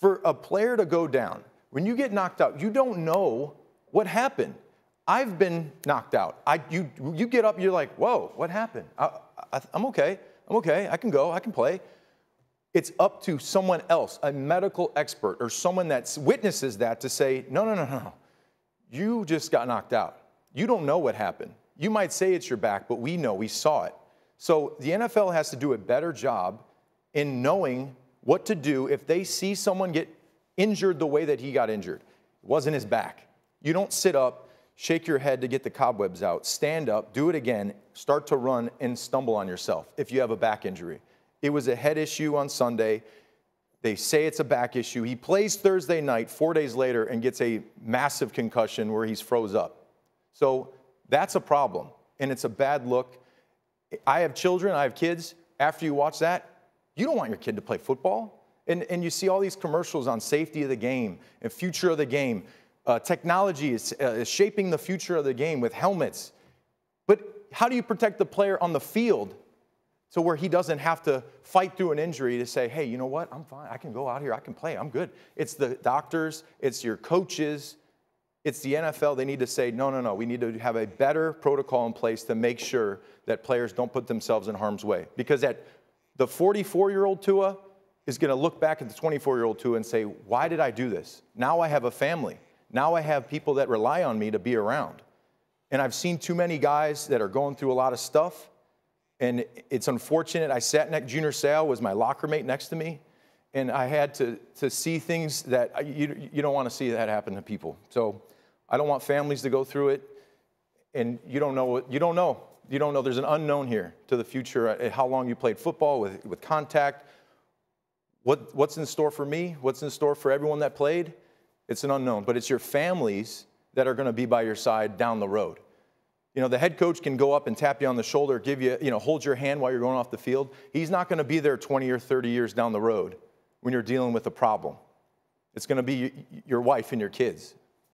for a player to go down, when you get knocked out, you don't know what happened. I've been knocked out. You get up, you're like, whoa, what happened? I'm okay. I'm okay. I can go. I can play. It's up to someone else, a medical expert or someone that witnesses that, to say, no, no, no, no. You just got knocked out. You don't know what happened. You might say it's your back, but we know, we saw it. So the NFL has to do a better job in knowing what to do if they see someone get injured the way that he got injured. It wasn't his back. You don't sit up, shake your head to get the cobwebs out, stand up, do it again, start to run and stumble on yourself if you have a back injury. It was a head issue on Sunday. They say it's a back issue. He plays Thursday night, 4 days later, and gets a massive concussion where he's froze up. So that's a problem, and it's a bad look. I have children, I have kids. After you watch that, you don't want your kid to play football. And you see all these commercials on safety of the game and future of the game. Technology is shaping the future of the game with helmets. But how do you protect the player on the field so where he doesn't have to fight through an injury to say, hey, you know what, I'm fine. I can go out here. I can play. I'm good. It's the doctors. It's your coaches. It's the NFL. They need to say, no, no, no. We need to have a better protocol in place to make sure that players don't put themselves in harm's way. Because at the 44-year-old Tua is going to look back at the 24-year-old Tua and say, why did I do this? Now I have a family. Now I have people that rely on me to be around. And I've seen too many guys that are going through a lot of stuff. And it's unfortunate. I sat next to Junior Sale, was my locker mate next to me. And I had to see things that you don't want to see that happen to people. So I don't want families to go through it. And you don't know. You don't know. You don't know. There's an unknown here to the future, how long you played football with contact. What's in store for me? What's in store for everyone that played? It's an unknown. But it's your families that are going to be by your side down the road. You know, the head coach can go up and tap you on the shoulder, give you, you know, hold your hand while you're going off the field. He's not going to be there 20 or 30 years down the road when you're dealing with a problem. It's going to be your wife and your kids.